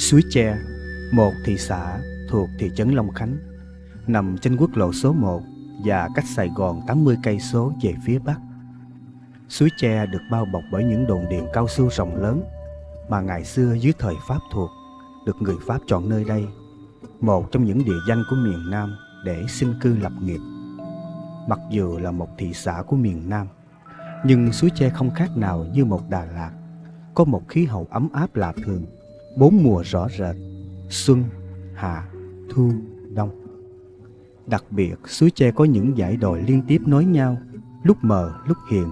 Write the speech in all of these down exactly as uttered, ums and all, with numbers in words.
Suối Tre, một thị xã thuộc thị trấn Long Khánh, nằm trên quốc lộ số một và cách Sài Gòn tám mươi cây số về phía bắc. Suối Tre được bao bọc bởi những đồn điền cao su rộng lớn mà ngày xưa dưới thời Pháp thuộc được người Pháp chọn nơi đây, một trong những địa danh của miền Nam để sinh cư lập nghiệp. Mặc dù là một thị xã của miền Nam, nhưng Suối Tre không khác nào như một Đà Lạt, có một khí hậu ấm áp lạ thường, bốn mùa rõ rệt: xuân, hạ, thu, đông. Đặc biệt, Suối Tre có những dãy đồi liên tiếp nối nhau, lúc mờ lúc hiện,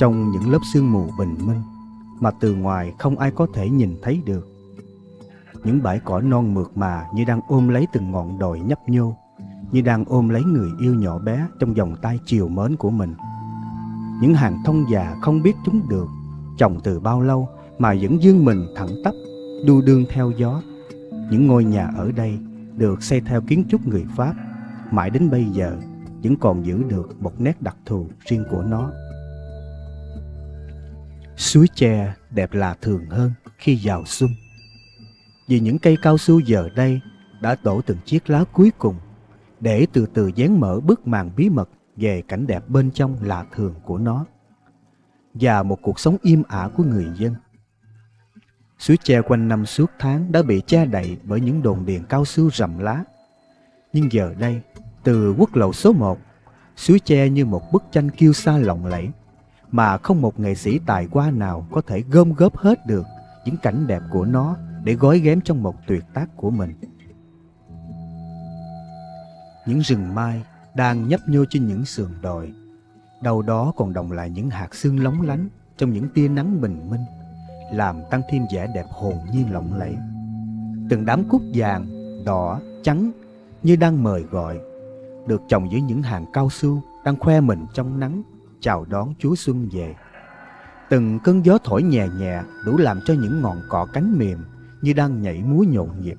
trong những lớp sương mù bình minh mà từ ngoài không ai có thể nhìn thấy được. Những bãi cỏ non mượt mà như đang ôm lấy từng ngọn đồi nhấp nhô, như đang ôm lấy người yêu nhỏ bé trong vòng tay chiều mến của mình. Những hàng thông già không biết chúng được trồng từ bao lâu mà vẫn vươn mình thẳng tắp, đu đương theo gió. Những ngôi nhà ở đây được xây theo kiến trúc người Pháp, mãi đến bây giờ vẫn còn giữ được một nét đặc thù riêng của nó. Suối Tre đẹp lạ thường hơn khi vào xuân, vì những cây cao su giờ đây đã đổ từng chiếc lá cuối cùng để từ từ dán mở bức màn bí mật về cảnh đẹp bên trong lạ thường của nó và một cuộc sống im ả của người dân. Suối Tre quanh năm suốt tháng đã bị che đậy bởi những đồn điền cao su rậm lá, nhưng giờ đây từ quốc lộ số một, Suối Tre như một bức tranh kiêu sa lộng lẫy mà không một nghệ sĩ tài hoa nào có thể gom góp hết được những cảnh đẹp của nó để gói ghém trong một tuyệt tác của mình. Những rừng mai đang nhấp nhô trên những sườn đồi, đâu đó còn đọng lại những hạt sương lóng lánh trong những tia nắng bình minh, làm tăng thêm vẻ đẹp hồn nhiên lộng lẫy. Từng đám cúc vàng, đỏ, trắng như đang mời gọi, được trồng dưới những hàng cao su đang khoe mình trong nắng, chào đón Chúa Xuân về. Từng cơn gió thổi nhẹ nhẹ đủ làm cho những ngọn cỏ cánh mềm như đang nhảy múa nhộn nhịp.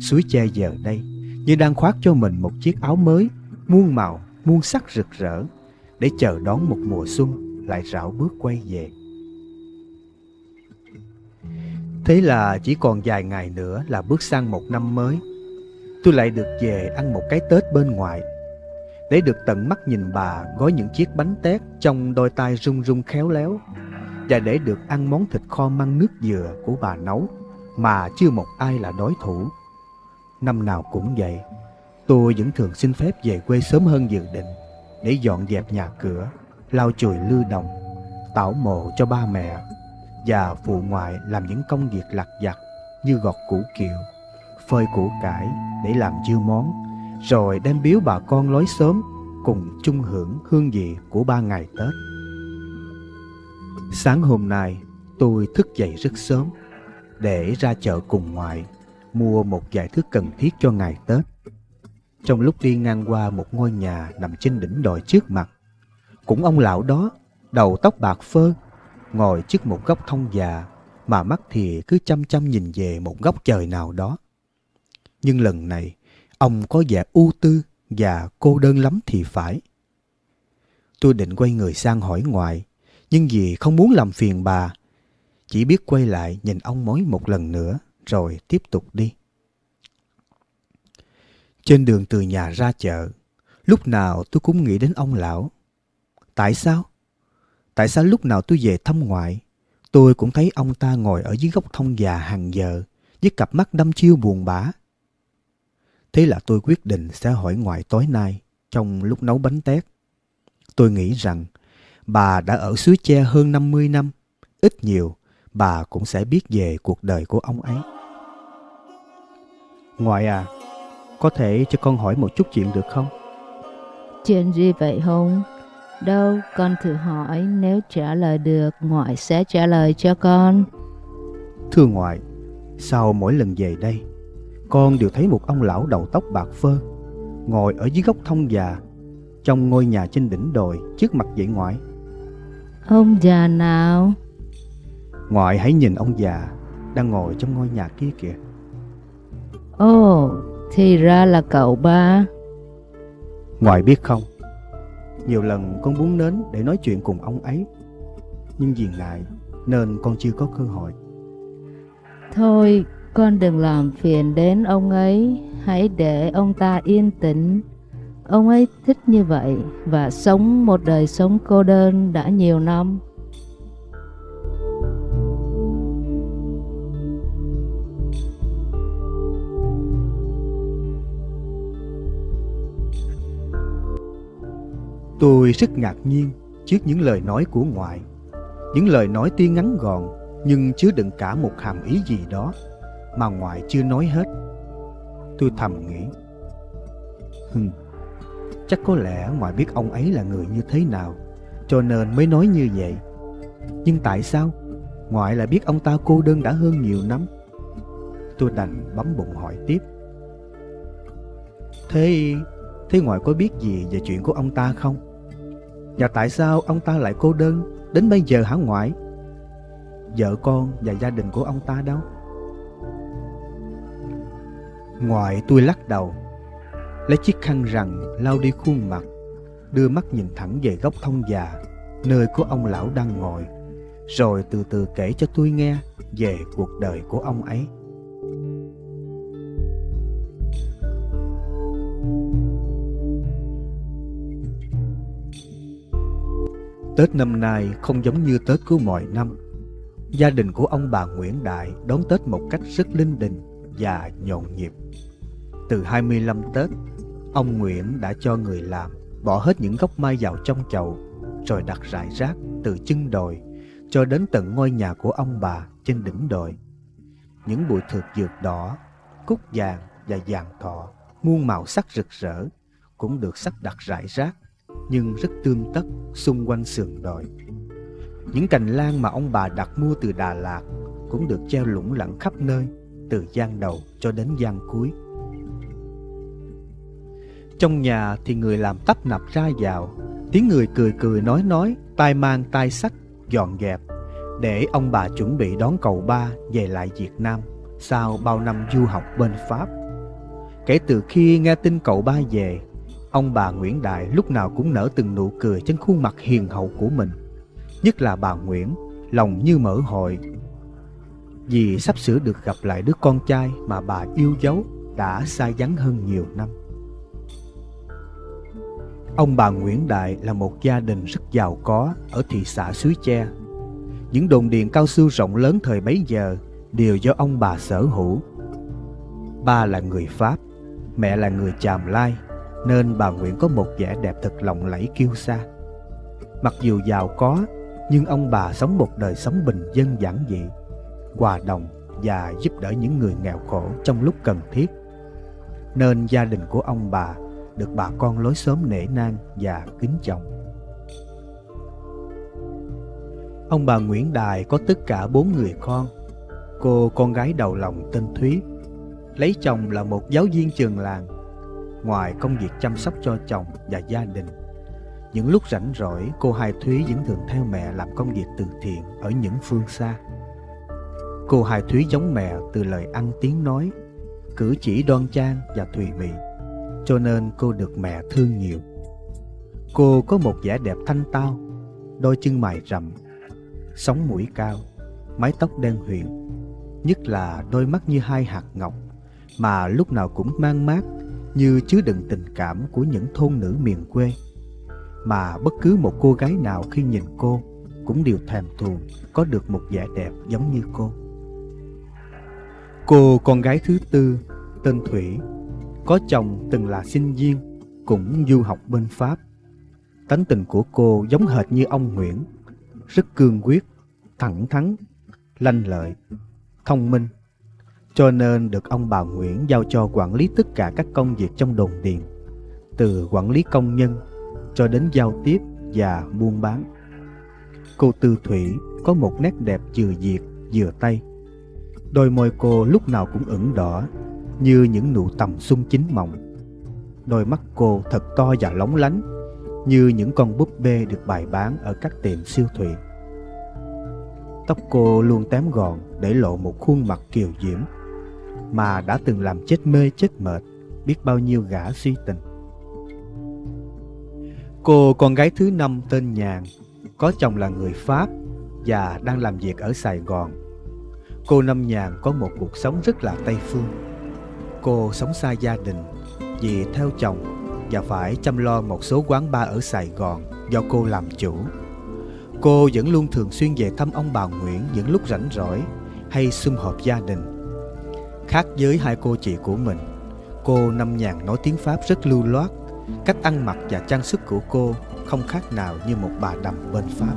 Suối Tre giờ đây như đang khoác cho mình một chiếc áo mới, muôn màu, muôn sắc rực rỡ, để chờ đón một mùa xuân lại rảo bước quay về. Thế là chỉ còn vài ngày nữa là bước sang một năm mới. Tôi lại được về ăn một cái Tết bên ngoại, để được tận mắt nhìn bà gói những chiếc bánh tét trong đôi tay run run khéo léo, và để được ăn món thịt kho măng nước dừa của bà nấu mà chưa một ai là đối thủ. Năm nào cũng vậy, tôi vẫn thường xin phép về quê sớm hơn dự định để dọn dẹp nhà cửa, lau chùi lư đồng, tảo mộ cho ba mẹ và phụ ngoại làm những công việc lặt vặt như gọt củ kiệu, phơi củ cải để làm chiêu món, rồi đem biếu bà con lối xóm cùng chung hưởng hương vị của ba ngày Tết. Sáng hôm nay, tôi thức dậy rất sớm để ra chợ cùng ngoại mua một vài thứ cần thiết cho ngày Tết. Trong lúc đi ngang qua một ngôi nhà nằm trên đỉnh đồi trước mặt, cũng ông lão đó, đầu tóc bạc phơ, ngồi trước một góc thông già mà mắt thì cứ chăm chăm nhìn về một góc trời nào đó. Nhưng lần này, ông có vẻ ưu tư và cô đơn lắm thì phải. Tôi định quay người sang hỏi ngoại, nhưng vì không muốn làm phiền bà, chỉ biết quay lại nhìn ông mối một lần nữa rồi tiếp tục đi. Trên đường từ nhà ra chợ, lúc nào tôi cũng nghĩ đến ông lão. Tại sao? Tại sao lúc nào tôi về thăm ngoại, tôi cũng thấy ông ta ngồi ở dưới gốc thông già hàng giờ với cặp mắt đăm chiêu buồn bã? Thế là tôi quyết định sẽ hỏi ngoại tối nay trong lúc nấu bánh tét. Tôi nghĩ rằng bà đã ở Suối Tre hơn năm mươi năm, ít nhiều bà cũng sẽ biết về cuộc đời của ông ấy. Ngoại à, có thể cho con hỏi một chút chuyện được không? Chuyện gì vậy Hùng? Đâu, con thử hỏi, nếu trả lời được ngoại sẽ trả lời cho con. Thưa ngoại, sau mỗi lần về đây, con đều thấy một ông lão đầu tóc bạc phơ ngồi ở dưới gốc thông già trong ngôi nhà trên đỉnh đồi trước mặt vậy ngoại. Ông già nào? Ngoại hãy nhìn ông già đang ngồi trong ngôi nhà kia kìa. Ồ, thì ra là cậu ba. Ngoại biết không, nhiều lần con muốn đến để nói chuyện cùng ông ấy, nhưng vì ngại nên con chưa có cơ hội. Thôi, Con đừng làm phiền đến ông ấy, hãy để ông ta yên tĩnh. Ông ấy thích như vậy và sống một đời sống cô đơn đã nhiều năm. Tôi rất ngạc nhiên trước những lời nói của ngoại. Những lời nói tuy ngắn gọn nhưng chứa đựng cả một hàm ý gì đó mà ngoại chưa nói hết. Tôi thầm nghĩ, Hừm, chắc có lẽ ngoại biết ông ấy là người như thế nào, cho nên mới nói như vậy. Nhưng tại sao ngoại lại biết ông ta cô đơn đã hơn nhiều năm? Tôi đành bấm bụng hỏi tiếp. Thế... Thế ngoại có biết gì về chuyện của ông ta không? Và tại sao ông ta lại cô đơn đến bây giờ hả ngoại? Vợ con và gia đình của ông ta đâu? Ngoại tôi lắc đầu, lấy chiếc khăn rằn lau đi khuôn mặt, đưa mắt nhìn thẳng về góc thông già, nơi của ông lão đang ngồi, rồi từ từ kể cho tôi nghe về cuộc đời của ông ấy. Tết năm nay không giống như Tết của mọi năm. Gia đình của ông bà Nguyễn Đại đón Tết một cách rất linh đình và nhộn nhịp. Từ hai mươi lăm Tết, ông Nguyễn đã cho người làm bỏ hết những gốc mai vào trong chậu, rồi đặt rải rác từ chân đồi cho đến tận ngôi nhà của ông bà trên đỉnh đồi. Những bụi thược dược đỏ, cúc vàng và vàng thọ muôn màu sắc rực rỡ cũng được sắp đặt rải rác, nhưng rất tươm tất xung quanh sườn đồi. Những cành lan mà ông bà đặt mua từ Đà Lạt cũng được treo lủng lẳng khắp nơi, từ gian đầu cho đến gian cuối. Trong nhà thì người làm tấp nập ra vào, tiếng người cười cười nói nói, tai mang tai sách, dọn dẹp, để ông bà chuẩn bị đón cậu ba về lại Việt Nam sau bao năm du học bên Pháp. Kể từ khi nghe tin cậu ba về, ông bà Nguyễn Đại lúc nào cũng nở từng nụ cười trên khuôn mặt hiền hậu của mình. Nhất là bà Nguyễn, lòng như mở hội, vì sắp sửa được gặp lại đứa con trai mà bà yêu dấu đã xa vắng hơn nhiều năm. Ông bà Nguyễn Đại là một gia đình rất giàu có ở thị xã Suối Tre. Những đồn điền cao su rộng lớn thời bấy giờ đều do ông bà sở hữu. Ba là người Pháp, mẹ là người Chàm Lai, nên bà Nguyễn có một vẻ đẹp thật lộng lẫy kiêu sa. Mặc dù giàu có, nhưng ông bà sống một đời sống bình dân giản dị, hòa đồng và giúp đỡ những người nghèo khổ trong lúc cần thiết, nên gia đình của ông bà được bà con lối xóm nể nang và kính trọng. Ông bà Nguyễn Đại có tất cả bốn người con. Cô con gái đầu lòng tên Thúy, lấy chồng là một giáo viên trường làng. Ngoài công việc chăm sóc cho chồng và gia đình, những lúc rảnh rỗi cô hai Thúy vẫn thường theo mẹ làm công việc từ thiện ở những phương xa. Cô hai Thúy giống mẹ từ lời ăn tiếng nói, cử chỉ đoan trang và thùy mị, cho nên cô được mẹ thương nhiều. Cô có một vẻ đẹp thanh tao, đôi chân mày rậm, sống mũi cao, mái tóc đen huyền, nhất là đôi mắt như hai hạt ngọc mà lúc nào cũng mang mát, như chứa đựng tình cảm của những thôn nữ miền quê, mà bất cứ một cô gái nào khi nhìn cô cũng đều thèm thuồng có được một vẻ đẹp giống như cô. Cô con gái thứ tư tên Thủy, có chồng từng là sinh viên, cũng du học bên Pháp. Tánh tình của cô giống hệt như ông Nguyễn, rất cương quyết, thẳng thắn, lanh lợi, thông minh, cho nên được ông bà Nguyễn giao cho quản lý tất cả các công việc trong đồn điền, từ quản lý công nhân cho đến giao tiếp và buôn bán. Cô Tư Thủy có một nét đẹp vừa Việt vừa Tây. Đôi môi cô lúc nào cũng ửng đỏ như những nụ tầm sung chín mọng. Đôi mắt cô thật to và lóng lánh như những con búp bê được bày bán ở các tiệm siêu thị. Tóc cô luôn tém gọn để lộ một khuôn mặt kiều diễm mà đã từng làm chết mê chết mệt biết bao nhiêu gã suy tình. Cô con gái thứ năm tên Nhàn, có chồng là người Pháp và đang làm việc ở Sài Gòn. cô Năm Nhàn có một cuộc sống rất là Tây phương. Cô sống xa gia đình vì theo chồng và phải chăm lo một số quán bar ở Sài Gòn do cô làm chủ. Cô vẫn luôn thường xuyên về thăm ông bà Nguyễn những lúc rảnh rỗi hay sum họp gia đình. Khác với hai cô chị của mình, cô Năm Nhàn nói tiếng Pháp rất lưu loát. Cách ăn mặc và trang sức của cô không khác nào như một bà đầm bên Pháp.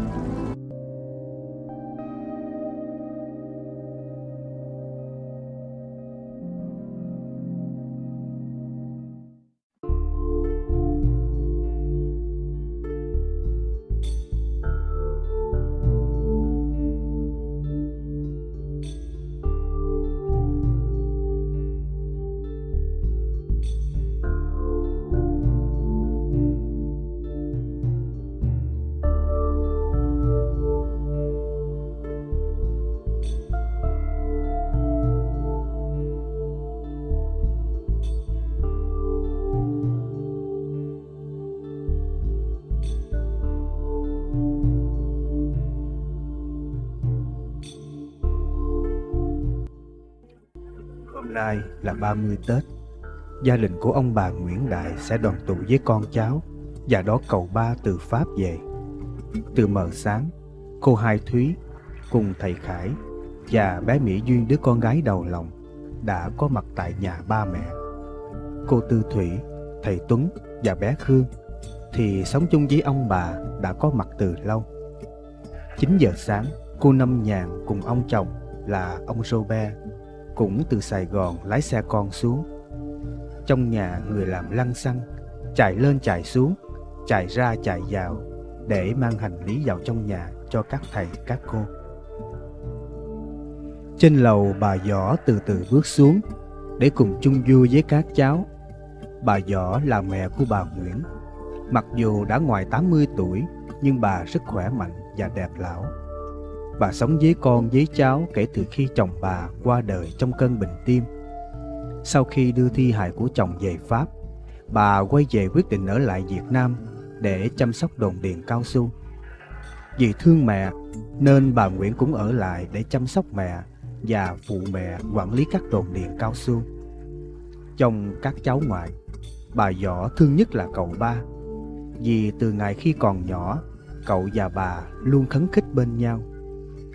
Nay là ba mươi Tết, gia đình của ông bà Nguyễn Đại sẽ đoàn tụ với con cháu và đón cậu ba từ Pháp về. Từ mờ sáng, cô Hai Thúy cùng thầy Khải và bé Mỹ Duyên, đứa con gái đầu lòng, đã có mặt tại nhà ba mẹ. Cô Tư Thủy, thầy Tuấn và bé Khương thì sống chung với ông bà đã có mặt từ lâu. chín giờ sáng, cô Năm Nhàn cùng ông chồng là ông Robert cũng từ Sài Gòn lái xe con xuống. Trong nhà người làm lăng xăng, chạy lên chạy xuống, chạy ra chạy vào để mang hành lý vào trong nhà cho các thầy các cô. Trên lầu, bà Võ từ từ bước xuống để cùng chung vui với các cháu. Bà Võ là mẹ của bà Nguyễn. Mặc dù đã ngoài tám mươi tuổi nhưng bà rất khỏe mạnh và đẹp lão. Bà sống với con với cháu kể từ khi chồng bà qua đời trong cơn bệnh tim. Sau khi đưa thi hài của chồng về Pháp, bà quay về quyết định ở lại Việt Nam để chăm sóc đồn điền cao su. Vì thương mẹ nên bà Nguyễn cũng ở lại để chăm sóc mẹ và phụ mẹ quản lý các đồn điền cao su. Trong các cháu ngoại, bà Võ thương nhất là cậu ba, vì từ ngày khi còn nhỏ, cậu và bà luôn khấn khích bên nhau.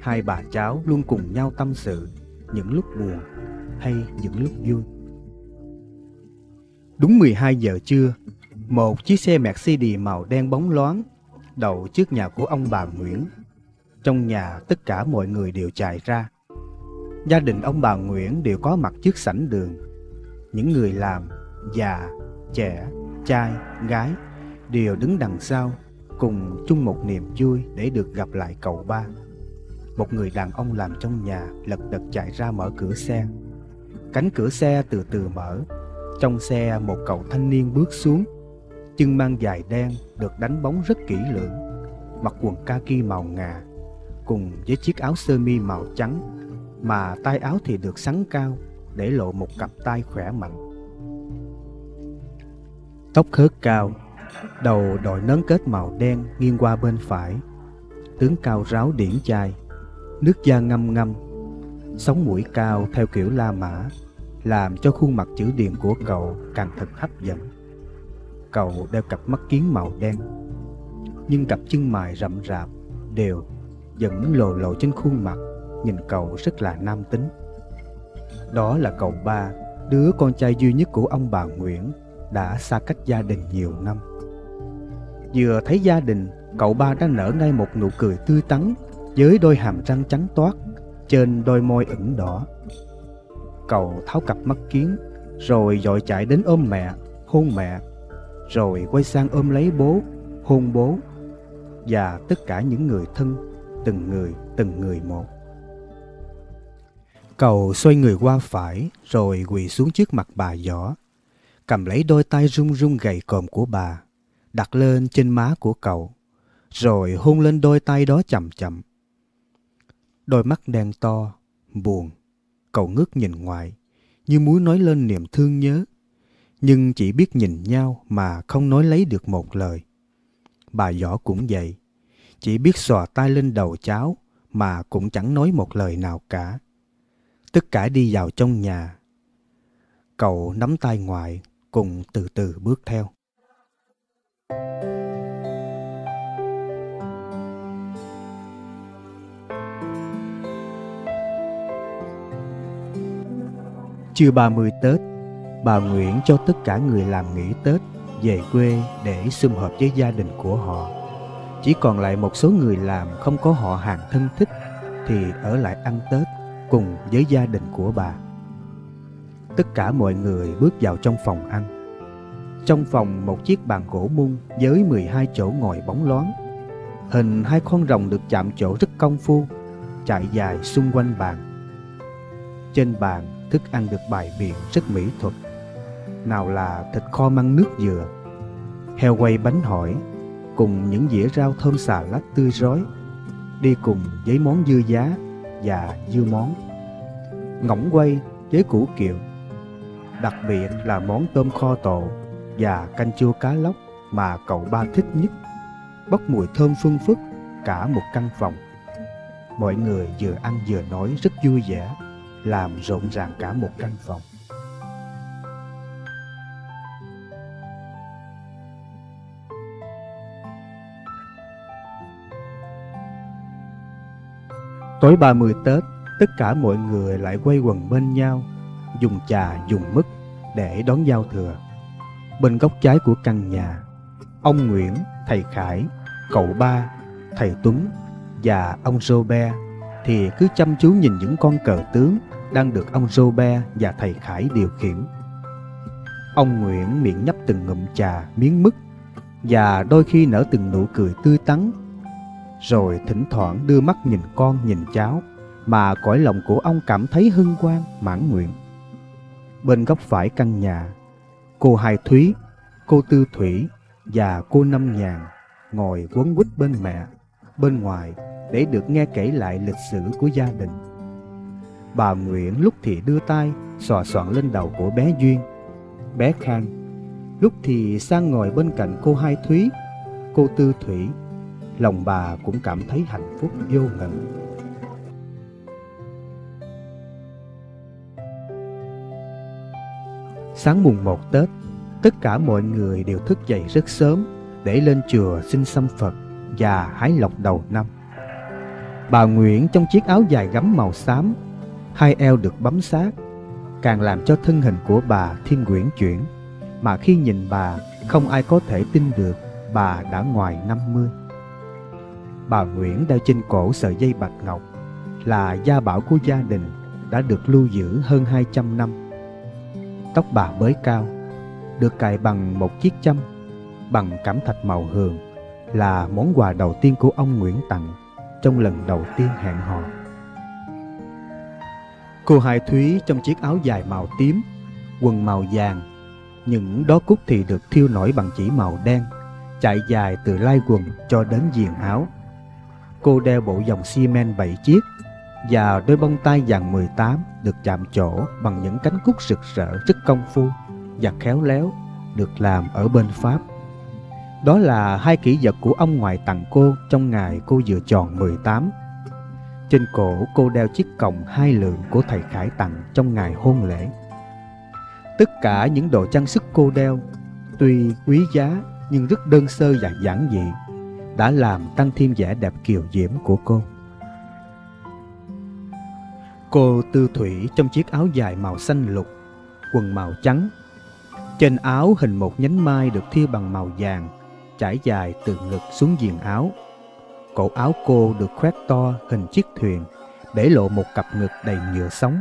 Hai bà cháu luôn cùng nhau tâm sự những lúc buồn hay những lúc vui. Đúng mười hai giờ trưa, một chiếc xe Mercedes màu đen bóng loáng đậu trước nhà của ông bà Nguyễn. Trong nhà tất cả mọi người đều chạy ra. Gia đình ông bà Nguyễn đều có mặt trước sảnh đường. Những người làm, già, trẻ, trai, gái đều đứng đằng sau cùng chung một niềm vui để được gặp lại cậu ba. Một người đàn ông làm trong nhà lật đật chạy ra mở cửa xe. Cánh cửa xe từ từ mở. Trong xe một cậu thanh niên bước xuống. Chân mang giày đen được đánh bóng rất kỹ lưỡng. Mặc quần kaki màu ngà cùng với chiếc áo sơ mi màu trắng, mà tay áo thì được sắn cao để lộ một cặp tay khỏe mạnh. Tóc hớt cao, đầu đội nón kết màu đen nghiêng qua bên phải. Tướng cao ráo điển trai, nước da ngăm ngăm, sống mũi cao theo kiểu La Mã, làm cho khuôn mặt chữ điền của cậu càng thật hấp dẫn. Cậu đeo cặp mắt kiến màu đen, nhưng cặp chân mày rậm rạp, đều, vẫn lồ lộ trên khuôn mặt, nhìn cậu rất là nam tính. Đó là cậu ba, đứa con trai duy nhất của ông bà Nguyễn, đã xa cách gia đình nhiều năm. Vừa thấy gia đình, cậu ba đã nở ngay một nụ cười tươi tắn với đôi hàm răng trắng toát trên đôi môi ửng đỏ. Cậu tháo cặp mắt kiến rồi vội chạy đến ôm mẹ, hôn mẹ, rồi quay sang ôm lấy bố, hôn bố, và tất cả những người thân, từng người từng người một. Cậu xoay người qua phải rồi quỳ xuống trước mặt bà Võ, cầm lấy đôi tay run run gầy còm của bà, đặt lên trên má của cậu, rồi hôn lên đôi tay đó chậm chậm. Đôi mắt đen to, buồn, cậu ngước nhìn ngoại, như muốn nói lên niềm thương nhớ, nhưng chỉ biết nhìn nhau mà không nói lấy được một lời. Bà Võ cũng vậy, chỉ biết xòa tay lên đầu cháu mà cũng chẳng nói một lời nào cả. tất cả đi vào trong nhà. Cậu nắm tay ngoại cùng từ từ bước theo. Trưa ba mươi Tết, bà Nguyễn cho tất cả người làm nghỉ Tết về quê để sum họp với gia đình của họ. Chỉ còn lại một số người làm không có họ hàng thân thích thì ở lại ăn Tết cùng với gia đình của bà. Tất cả mọi người bước vào trong phòng ăn. Trong phòng một chiếc bàn gỗ mung với mười hai chỗ ngồi bóng loáng. Hình hai con rồng được chạm chỗ rất công phu, chạy dài xung quanh bàn. Trên bàn thức ăn được bày biện rất mỹ thuật. Nào là thịt kho măng nước dừa, heo quay bánh hỏi, cùng những dĩa rau thơm xà lách tươi rói, đi cùng với món dưa giá và dưa món, ngỗng quay với củ kiệu. Đặc biệt là món tôm kho tộ và canh chua cá lóc mà cậu ba thích nhất, bốc mùi thơm phưng phức cả một căn phòng. Mọi người vừa ăn vừa nói rất vui vẻ, làm rộn ràng cả một căn phòng. Tối ba mươi Tết, tất cả mọi người lại quây quần bên nhau, dùng trà dùng mứt để đón giao thừa. Bên góc trái của căn nhà, ông Nguyễn, thầy Khải, cậu ba, thầy Tuấn và ông Robert thì cứ chăm chú nhìn những con cờ tướng đang được ông Robert và thầy Khải điều khiển. Ông Nguyễn miệng nhấp từng ngụm trà, miếng mứt và đôi khi nở từng nụ cười tươi tắn, rồi thỉnh thoảng đưa mắt nhìn con nhìn cháu mà cõi lòng của ông cảm thấy hân hoan mãn nguyện. Bên góc phải căn nhà, cô Hai Thúy, cô Tư Thủy và cô Năm Nhàn ngồi quấn quýt bên mẹ bên ngoài để được nghe kể lại lịch sử của gia đình. Bà Nguyễn lúc thì đưa tay xòa xoạng lên đầu của bé Duyên, bé Khang, lúc thì sang ngồi bên cạnh cô Hai Thúy, cô Tư Thủy. Lòng bà cũng cảm thấy hạnh phúc vô ngần. Sáng mùng một Tết, tất cả mọi người đều thức dậy rất sớm để lên chùa xin sâm Phật và hái lộc đầu năm. Bà Nguyễn trong chiếc áo dài gấm màu xám, hai eo được bấm sát, càng làm cho thân hình của bà thêm uyển chuyển, mà khi nhìn bà không ai có thể tin được bà đã ngoài năm mươi. Bà Nguyễn đeo trên cổ sợi dây bạch ngọc là gia bảo của gia đình đã được lưu giữ hơn hai trăm năm. Tóc bà bới cao, được cài bằng một chiếc châm bằng cảm thạch màu hường, là món quà đầu tiên của ông Nguyễn tặng trong lần đầu tiên hẹn hò. Cô Hai Thúy trong chiếc áo dài màu tím, quần màu vàng, những đó cúc thì được thiêu nổi bằng chỉ màu đen, chạy dài từ lai quần cho đến viền áo. Cô đeo bộ vòng xi men bảy chiếc và đôi bông tai vàng mười tám được chạm trổ bằng những cánh cúc rực rỡ rất công phu và khéo léo, được làm ở bên Pháp. Đó là hai kỷ vật của ông ngoại tặng cô trong ngày cô vừa tròn mười tám. Trên cổ cô đeo chiếc còng hai lượng của thầy Khải tặng trong ngày hôn lễ. Tất cả những đồ trang sức cô đeo tuy quý giá nhưng rất đơn sơ và giản dị, đã làm tăng thêm vẻ đẹp kiều diễm của cô. Cô Tư Thủy trong chiếc áo dài màu xanh lục, quần màu trắng, trên áo hình một nhánh mai được thêu bằng màu vàng, trải dài từ ngực xuống viền áo. Cổ áo cô được khoét to hình chiếc thuyền, để lộ một cặp ngực đầy nhựa sóng.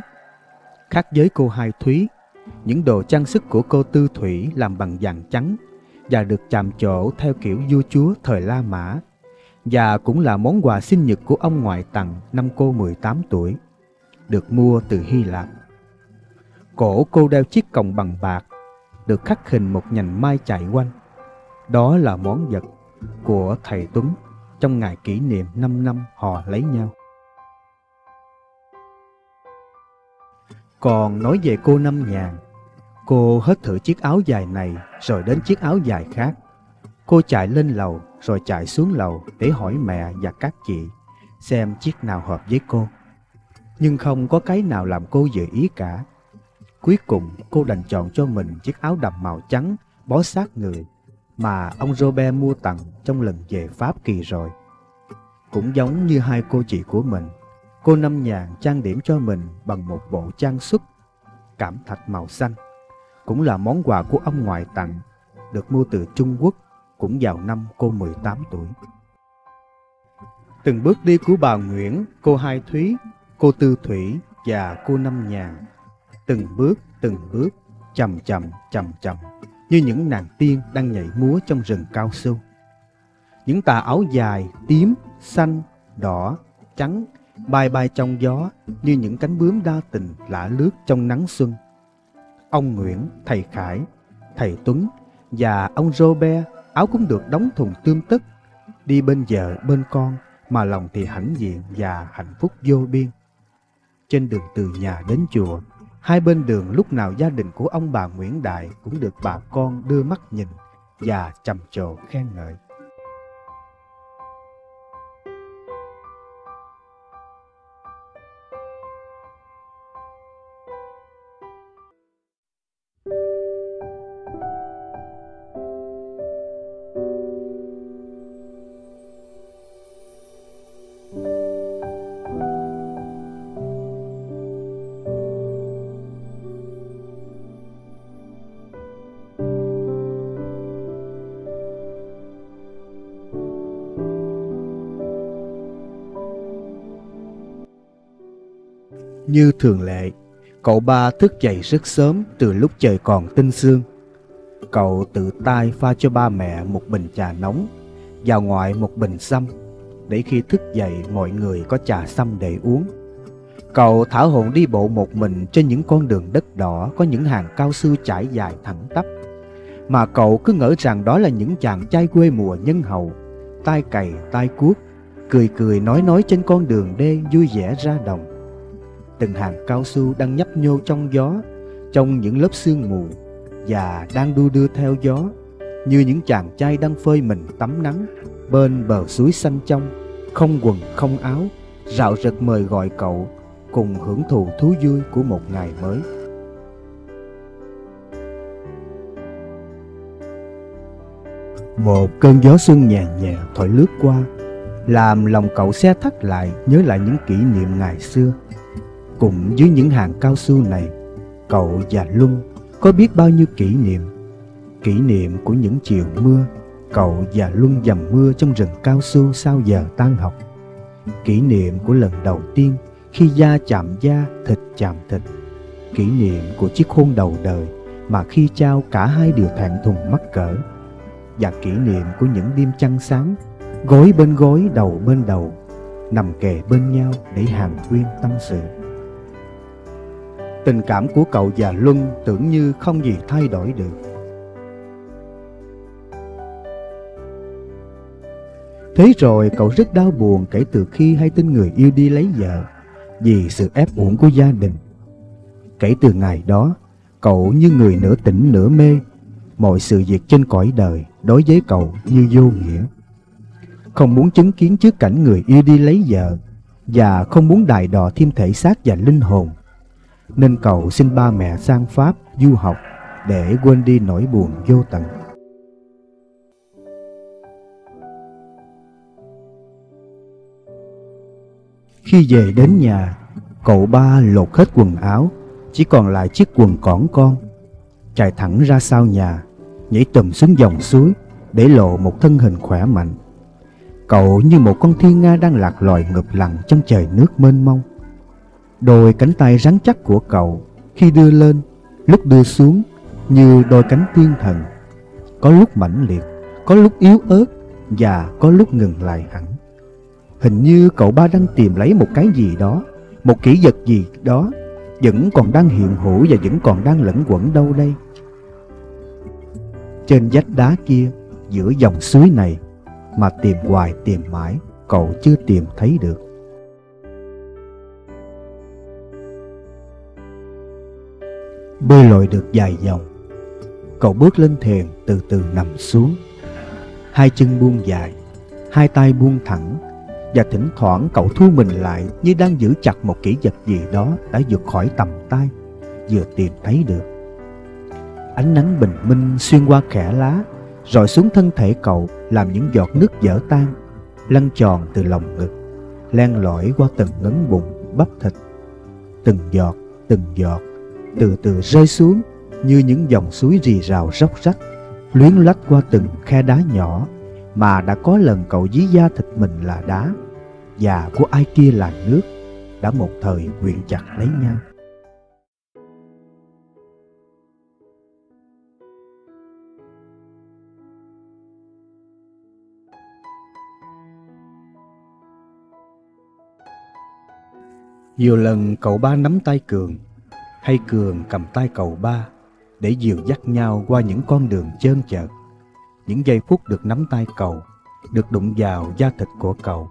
Khác với cô Hai Thúy, những đồ trang sức của cô Tư Thủy làm bằng vàng trắng và được chạm trổ theo kiểu vua chúa thời La Mã, và cũng là món quà sinh nhật của ông ngoại tặng năm cô mười tám tuổi, được mua từ Hy Lạp. Cổ cô đeo chiếc còng bằng bạc, được khắc hình một nhành mai chạy quanh. Đó là món vật của thầy Tuấn trong ngày kỷ niệm năm năm họ lấy nhau. Còn nói về cô Năm Nhàn, cô hết thử chiếc áo dài này rồi đến chiếc áo dài khác. Cô chạy lên lầu rồi chạy xuống lầu để hỏi mẹ và các chị xem chiếc nào hợp với cô. nhưng không có cái nào làm cô vừa ý cả. Cuối cùng cô đành chọn cho mình chiếc áo đầm màu trắng bó sát người mà ông Robert mua tặng trong lần về Pháp kỳ rồi. Cũng giống như hai cô chị của mình, cô Năm Nhàn trang điểm cho mình bằng một bộ trang sức cảm thạch màu xanh, cũng là món quà của ông ngoại tặng, được mua từ Trung Quốc cũng vào năm cô mười tám tuổi. Từng bước đi của bà Nguyễn, cô Hai Thúy, cô Tư Thủy và cô Năm Nhàn, từng bước từng bước chầm chậm chầm chậm như những nàng tiên đang nhảy múa trong rừng cao su. Những tà áo dài tím, xanh, đỏ, trắng bay bay trong gió như những cánh bướm đa tình lả lướt trong nắng xuân. Ông Nguyễn, thầy Khải, thầy Tuấn và ông Robert áo cũng được đóng thùng tươm tất, đi bên vợ bên con mà lòng thì hãnh diện và hạnh phúc vô biên. Trên đường từ nhà đến chùa, hai bên đường lúc nào gia đình của ông bà Nguyễn Đại cũng được bà con đưa mắt nhìn và trầm trồ khen ngợi. Như thường lệ, cậu ba thức dậy rất sớm từ lúc trời còn tinh sương. Cậu tự tay pha cho ba mẹ một bình trà nóng, vào ngoại một bình sâm, để khi thức dậy mọi người có trà sâm để uống. Cậu thả hồn đi bộ một mình trên những con đường đất đỏ có những hàng cao su trải dài thẳng tắp, mà cậu cứ ngỡ rằng đó là những chàng trai quê mùa nhân hậu, tay cày tay cuốc, cười cười nói nói trên con đường đê vui vẻ ra đồng. Từng hàng cao su đang nhấp nhô trong gió, trong những lớp sương mù, và đang đu đưa theo gió như những chàng trai đang phơi mình tắm nắng bên bờ suối xanh trong, không quần không áo, rạo rực mời gọi cậu cùng hưởng thụ thú vui của một ngày mới. Một cơn gió xuân nhẹ nhẹ thổi lướt qua, làm lòng cậu se thắt lại nhớ lại những kỷ niệm ngày xưa. Cùng dưới những hàng cao su này, cậu và Luân có biết bao nhiêu kỷ niệm. Kỷ niệm của những chiều mưa, cậu và Luân dầm mưa trong rừng cao su sau giờ tan học. Kỷ niệm của lần đầu tiên khi da chạm da, thịt chạm thịt. Kỷ niệm của chiếc hôn đầu đời mà khi trao cả hai đều thẹn thùng mắc cỡ. Và kỷ niệm của những đêm trăng sáng, gối bên gối, đầu bên đầu, nằm kề bên nhau để hàn huyên tâm sự. Tình cảm của cậu và Luân tưởng như không gì thay đổi được. Thế rồi cậu rất đau buồn kể từ khi hay tin người yêu đi lấy vợ vì sự ép uổng của gia đình. Kể từ ngày đó, cậu như người nửa tỉnh nửa mê, mọi sự việc trên cõi đời đối với cậu như vô nghĩa. Không muốn chứng kiến trước cảnh người yêu đi lấy vợ và không muốn đài đọa thêm thể xác và linh hồn, nên cậu xin ba mẹ sang Pháp du học để quên đi nỗi buồn vô tận. Khi về đến nhà, cậu ba lột hết quần áo, chỉ còn lại chiếc quần cỏn con, chạy thẳng ra sau nhà, nhảy tùm xuống dòng suối để lộ một thân hình khỏe mạnh. Cậu như một con thiên nga đang lạc loài ngụp lặn trong trời nước mênh mông. Đôi cánh tay rắn chắc của cậu khi đưa lên, lúc đưa xuống như đôi cánh thiên thần, có lúc mãnh liệt, có lúc yếu ớt và có lúc ngừng lại hẳn. Hình như cậu ba đang tìm lấy một cái gì đó, một kỷ vật gì đó vẫn còn đang hiện hữu và vẫn còn đang lẩn quẩn đâu đây. Trên vách đá kia, giữa dòng suối này mà tìm hoài tìm mãi, cậu chưa tìm thấy được. Bơi lội được vài vòng, cậu bước lên thềm từ từ nằm xuống. Hai chân buông dài, hai tay buông thẳng, và thỉnh thoảng cậu thu mình lại như đang giữ chặt một kỷ vật gì đó đã vượt khỏi tầm tay, vừa tìm thấy được. Ánh nắng bình minh xuyên qua kẽ lá, rồi xuống thân thể cậu làm những giọt nước vỡ tan, lăn tròn từ lòng ngực, len lỏi qua từng ngấn bụng, bắp thịt. Từng giọt, từng giọt, từ từ rơi xuống như những dòng suối rì rào róc rách, luyến lách qua từng khe đá nhỏ mà đã có lần cậu ví da thịt mình là đá và của ai kia là nước, đã một thời quyện chặt lấy nhau. Nhiều lần cậu ba nắm tay Cường, hay Cường cầm tay cậu ba để dìu dắt nhau qua những con đường trơn trượt. Những giây phút được nắm tay cậu, được đụng vào da thịt của cậu,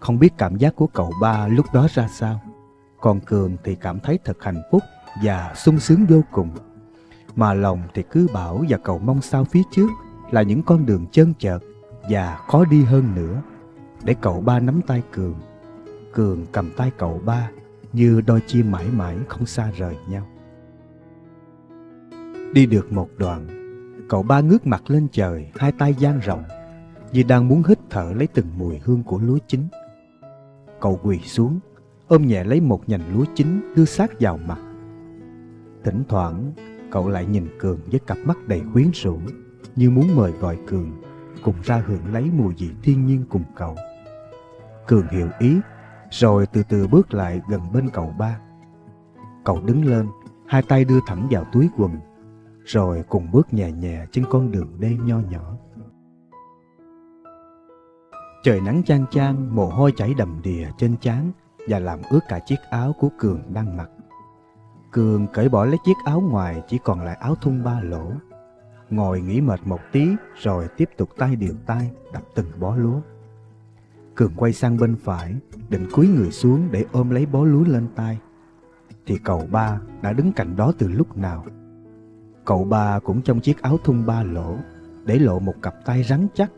không biết cảm giác của cậu ba lúc đó ra sao. Còn Cường thì cảm thấy thật hạnh phúc và sung sướng vô cùng. Mà lòng thì cứ bảo và cầu mong sao phía trước là những con đường trơn trượt và khó đi hơn nữa. Để cậu ba nắm tay Cường, Cường cầm tay cậu ba, như đôi chim mãi mãi không xa rời nhau. Đi được một đoạn, cậu ba ngước mặt lên trời, hai tay dang rộng, như đang muốn hít thở lấy từng mùi hương của lúa chín. Cậu quỳ xuống, ôm nhẹ lấy một nhành lúa chín đưa sát vào mặt. Thỉnh thoảng, cậu lại nhìn Cường với cặp mắt đầy quyến rũ, như muốn mời gọi Cường cùng ra hưởng lấy mùi vị thiên nhiên cùng cậu. Cường hiểu ý, rồi từ từ bước lại gần bên cậu ba. Cậu đứng lên, hai tay đưa thẳng vào túi quần, rồi cùng bước nhẹ nhẹ trên con đường đêm nho nhỏ. Trời nắng chang chang, mồ hôi chảy đầm đìa trên trán và làm ướt cả chiếc áo của Cường đang mặc. Cường cởi bỏ lấy chiếc áo ngoài, chỉ còn lại áo thun ba lỗ. Ngồi nghỉ mệt một tí rồi tiếp tục tay điều tay đập từng bó lúa. Cường quay sang bên phải, định cúi người xuống để ôm lấy bó lúa lên tay, thì cậu ba đã đứng cạnh đó từ lúc nào. Cậu ba cũng trong chiếc áo thun ba lỗ, để lộ một cặp tay rắn chắc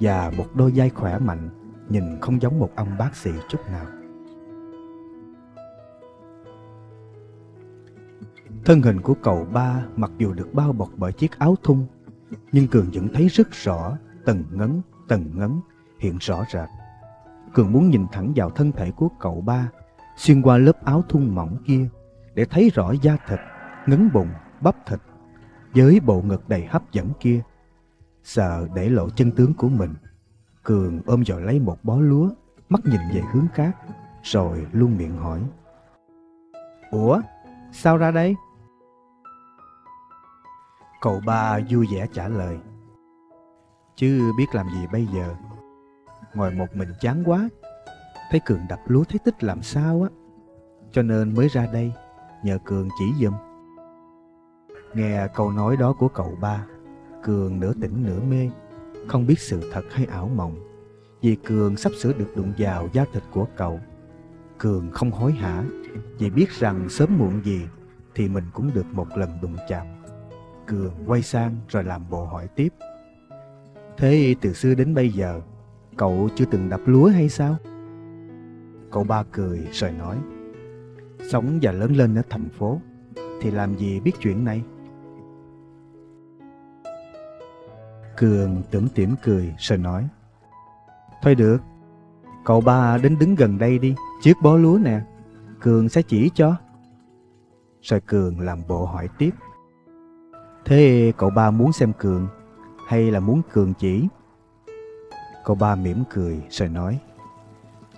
và một đôi vai khỏe mạnh, nhìn không giống một ông bác sĩ chút nào. Thân hình của cậu ba mặc dù được bao bọc bởi chiếc áo thun, nhưng Cường vẫn thấy rất rõ từng ngấn, từng ngấn hiện rõ rệt. Cường muốn nhìn thẳng vào thân thể của cậu ba, xuyên qua lớp áo thun mỏng kia, để thấy rõ da thịt, ngấn bụng, bắp thịt với bộ ngực đầy hấp dẫn kia. Sợ để lộ chân tướng của mình, Cường ôm vào lấy một bó lúa, mắt nhìn về hướng khác, rồi luôn miệng hỏi: "Ủa, sao ra đây?" Cậu ba vui vẻ trả lời: "Chứ biết làm gì bây giờ, ngồi một mình chán quá, thấy Cường đập lúa thấy thích làm sao á, cho nên mới ra đây, nhờ Cường chỉ giùm." Nghe câu nói đó của cậu ba, Cường nửa tỉnh nửa mê, không biết sự thật hay ảo mộng, vì Cường sắp sửa được đụng vào da thịt của cậu. Cường không hối hả, vì biết rằng sớm muộn gì thì mình cũng được một lần đụng chạm. Cường quay sang rồi làm bộ hỏi tiếp: "Thế từ xưa đến bây giờ, cậu chưa từng đập lúa hay sao?" Cậu ba cười rồi nói: "Sống và lớn lên ở thành phố thì làm gì biết chuyện này." Cường tủm tỉm cười rồi nói: "Thôi được, cậu ba đến đứng gần đây đi, chiếc bó lúa nè, Cường sẽ chỉ cho." Rồi Cường làm bộ hỏi tiếp: "Thế cậu ba muốn xem Cường hay là muốn Cường chỉ?" Cậu ba mỉm cười rồi nói: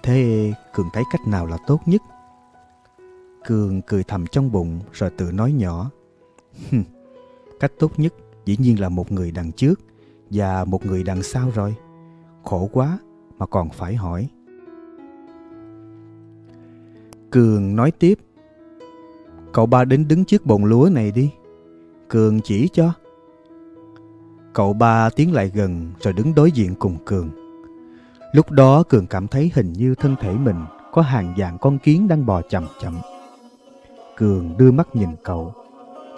"Thế Cường thấy cách nào là tốt nhất?" Cường cười thầm trong bụng rồi tự nói nhỏ: "Cách tốt nhất dĩ nhiên là một người đằng trước và một người đằng sau rồi. Khổ quá mà còn phải hỏi." Cường nói tiếp: "Cậu ba đến đứng trước bồn lúa này đi, Cường chỉ cho." Cậu ba tiến lại gần rồi đứng đối diện cùng Cường. Lúc đó Cường cảm thấy hình như thân thể mình có hàng vạn con kiến đang bò chậm chậm. Cường đưa mắt nhìn cậu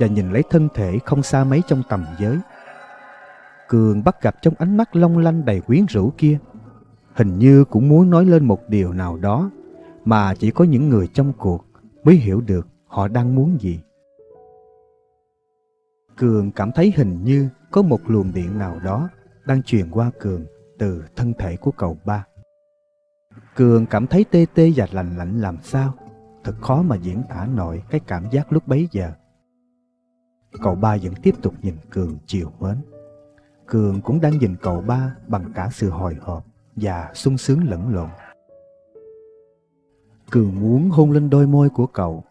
và nhìn lấy thân thể không xa mấy trong tầm giới. Cường bắt gặp trong ánh mắt long lanh đầy quyến rũ kia hình như cũng muốn nói lên một điều nào đó mà chỉ có những người trong cuộc mới hiểu được họ đang muốn gì. Cường cảm thấy hình như có một luồng điện nào đó đang truyền qua Cường từ thân thể của cậu ba. Cường cảm thấy tê tê và lạnh lạnh làm sao, thật khó mà diễn tả nổi cái cảm giác lúc bấy giờ. Cậu ba vẫn tiếp tục nhìn Cường chiều mến. Cường cũng đang nhìn cậu ba bằng cả sự hồi hộp và sung sướng lẫn lộn. Cường muốn hôn lên đôi môi của cậu.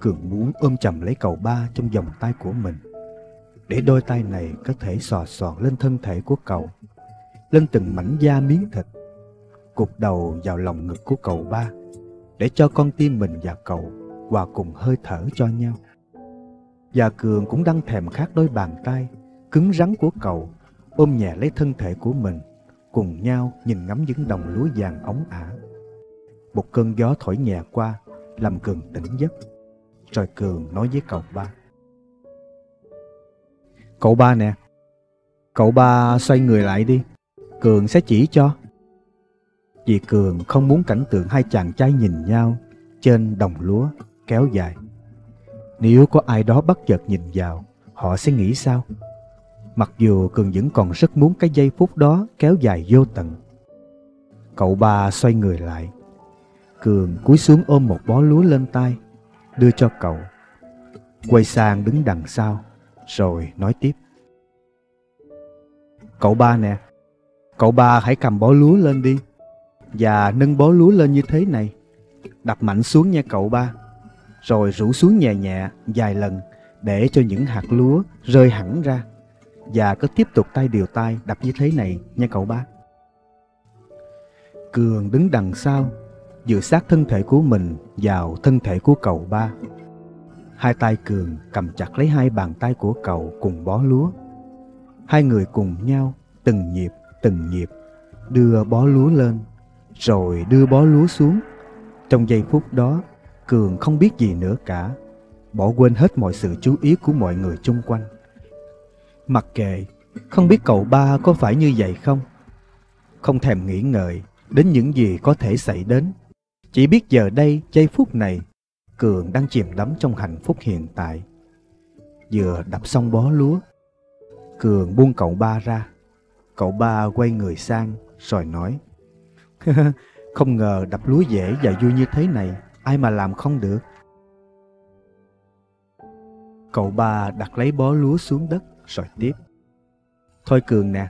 Cường muốn ôm chầm lấy cậu ba trong vòng tay của mình, để đôi tay này có thể sờ soạng lên thân thể của cậu, lên từng mảnh da miếng thịt, cụp đầu vào lòng ngực của cậu ba, để cho con tim mình và cậu hòa cùng hơi thở cho nhau. Và Cường cũng đang thèm khát đôi bàn tay cứng rắn của cậu ôm nhẹ lấy thân thể của mình, cùng nhau nhìn ngắm những đồng lúa vàng óng ả. Một cơn gió thổi nhẹ qua làm Cường tỉnh giấc. Rồi Cường nói với cậu ba: "Cậu ba nè, cậu ba xoay người lại đi, Cường sẽ chỉ cho." Vì Cường không muốn cảnh tượng hai chàng trai nhìn nhau trên đồng lúa kéo dài. Nếu có ai đó bất chợt nhìn vào, họ sẽ nghĩ sao? Mặc dù Cường vẫn còn rất muốn cái giây phút đó kéo dài vô tận. Cậu ba xoay người lại. Cường cúi xuống ôm một bó lúa lên tay, đưa cho cậu, quay sang đứng đằng sau, rồi nói tiếp: "Cậu ba nè, cậu ba hãy cầm bó lúa lên đi, và nâng bó lúa lên như thế này, đập mạnh xuống nha cậu ba, rồi rủ xuống nhẹ nhẹ vài lần để cho những hạt lúa rơi hẳn ra, và cứ tiếp tục tay điều tay đập như thế này nha cậu ba." Cường đứng đằng sau, dựa sát thân thể của mình vào thân thể của cậu ba. Hai tay Cường cầm chặt lấy hai bàn tay của cậu cùng bó lúa. Hai người cùng nhau từng nhịp từng nhịp đưa bó lúa lên, rồi đưa bó lúa xuống. Trong giây phút đó, Cường không biết gì nữa cả, bỏ quên hết mọi sự chú ý của mọi người chung quanh. Mặc kệ, không biết cậu ba có phải như vậy không. Không thèm nghĩ ngợi đến những gì có thể xảy đến, chỉ biết giờ đây, giây phút này, Cường đang chìm đắm trong hạnh phúc hiện tại. Vừa đập xong bó lúa, Cường buông cậu ba ra. Cậu ba quay người sang rồi nói: "Không ngờ đập lúa dễ và vui như thế này, ai mà làm không được." Cậu ba đặt lấy bó lúa xuống đất rồi tiếp: "Thôi Cường nè,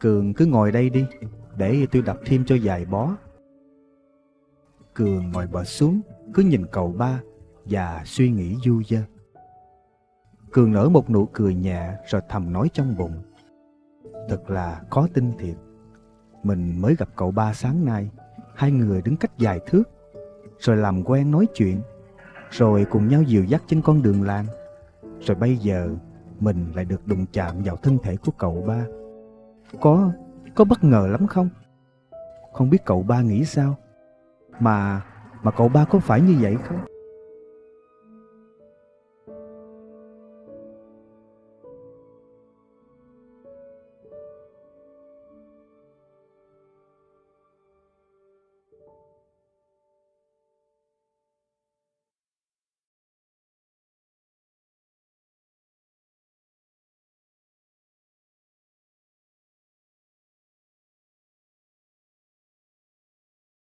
Cường cứ ngồi đây đi, để tôi đập thêm cho vài bó." Cường ngồi bệt xuống, cứ nhìn cậu ba và suy nghĩ du dơ. Cường nở một nụ cười nhẹ rồi thầm nói trong bụng: "Thật là khó tin thiệt. Mình mới gặp cậu ba sáng nay, hai người đứng cách vài thước, rồi làm quen nói chuyện, rồi cùng nhau dìu dắt trên con đường làng. Rồi bây giờ mình lại được đụng chạm vào thân thể của cậu ba. Có... Có bất ngờ lắm không? Không biết cậu ba nghĩ sao, Mà Mà cậu ba có phải như vậy không?"